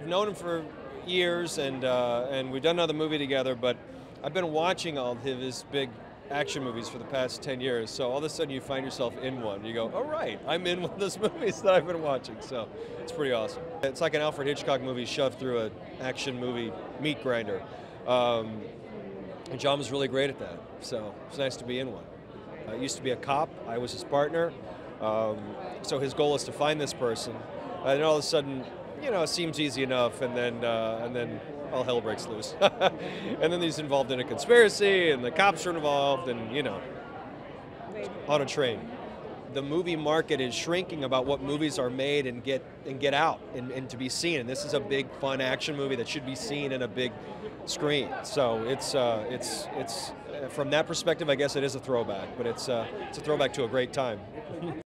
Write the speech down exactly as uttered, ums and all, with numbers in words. I've known him for years, and uh, and we've done another movie together, but I've been watching all of his big action movies for the past ten years, so all of a sudden you find yourself in one. You go, oh right, I'm in one of those movies that I've been watching, so it's pretty awesome. It's like an Alfred Hitchcock movie shoved through an action movie meat grinder. Um, and John was really great at that, so it's nice to be in one. I used to be a cop, I was his partner, um, so his goal is to find this person, and then all of a sudden, you know, it seems easy enough, and then uh, and then all hell breaks loose. And then he's involved in a conspiracy, and the cops are involved, and you know, on a train. The movie market is shrinking about what movies are made and get and get out and, and to be seen. And this is a big, fun action movie that should be seen in a big screen. So it's uh, it's it's from that perspective, I guess it is a throwback, but it's uh, it's a throwback to a great time.